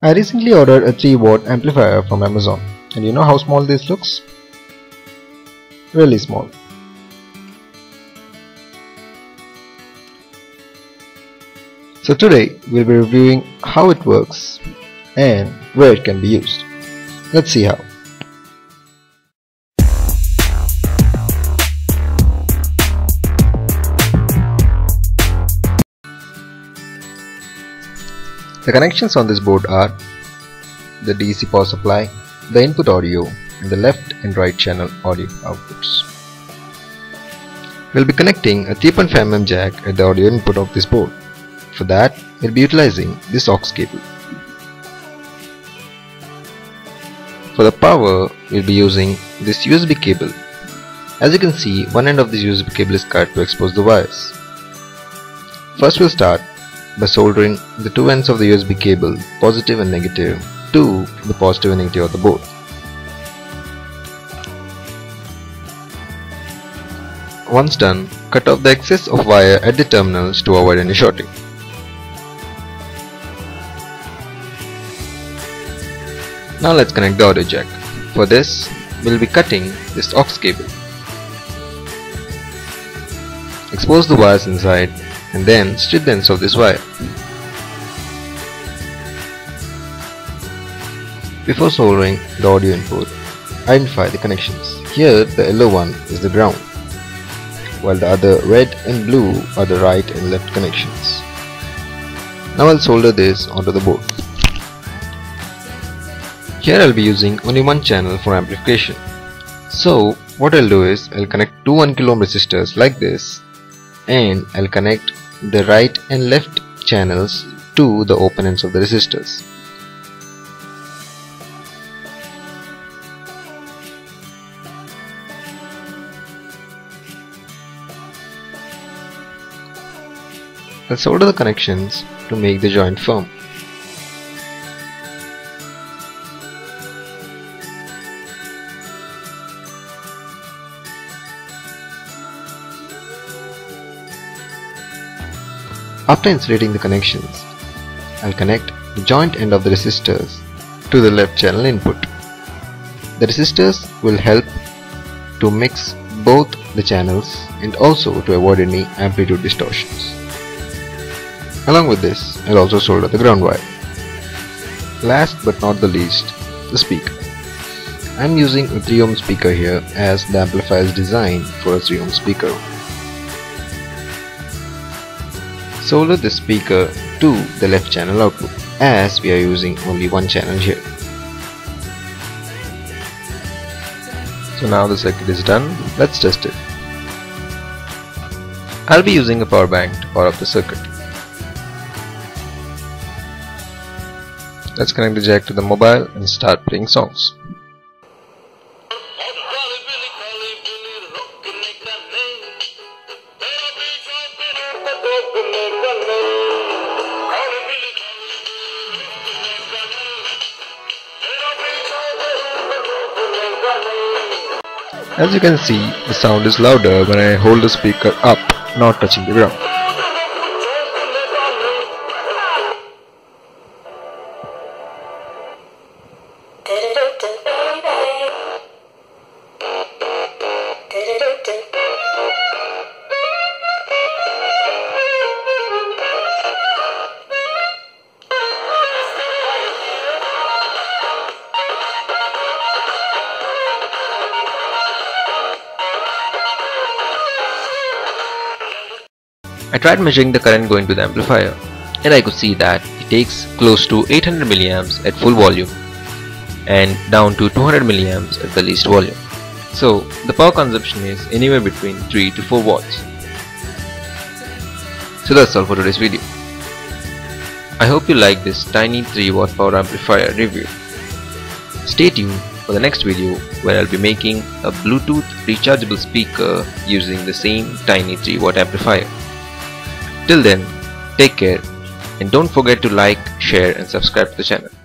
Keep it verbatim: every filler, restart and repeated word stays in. I recently ordered a three watt amplifier from Amazon, and you know how small this looks? Really small. So today we'll be reviewing how it works and where it can be used. Let's see how. The connections on this board are the D C power supply, the input audio and the left and right channel audio outputs. We'll be connecting a three point five millimeter jack at the audio input of this board. For that, we'll be utilizing this aux cable. For the power, we'll be using this U S B cable. As you can see, one end of this U S B cable is cut to expose the wires. First we'll start by soldering the two ends of the U S B cable, positive and negative, to the positive and negative of the board. Once done, cut off the excess of wire at the terminals to avoid any shorting. Now let's connect the audio jack. For this, we'll be cutting this aux cable. Expose the wires inside and then strip the ends of this wire. Before soldering the audio input, identify the connections. Here the yellow one is the ground, while the other red and blue are the right and left connections. Now I'll solder this onto the board. Here I'll be using only one channel for amplification. So what I'll do is I'll connect two one kilo ohm resistors like this, and I'll connect the right and left channels to the open ends of the resistors. I'll solder the connections to make the joint firm. After insulating the connections, I'll connect the joint end of the resistors to the left channel input. The resistors will help to mix both the channels and also to avoid any amplitude distortions. Along with this, I'll also solder the ground wire. Last but not the least, the speaker. I'm using a three ohm speaker here as the amplifier is designed for a three ohm speaker. Solder the speaker to the left channel output, as we are using only one channel here. So now the circuit is done, let's test it. I'll be using a power bank to power up the circuit. Let's connect the jack to the mobile and start playing songs. As you can see, the sound is louder when I hold the speaker up, not touching the ground. I tried measuring the current going to the amplifier, and I could see that it takes close to eight hundred milliamps at full volume and down to two hundred milliamps at the least volume. So the power consumption is anywhere between three to four watts. So that's all for today's video. I hope you like this tiny three watt power amplifier review. Stay tuned for the next video, where I'll be making a Bluetooth rechargeable speaker using the same tiny three watt amplifier. Till then, take care and don't forget to like, share and subscribe to the channel.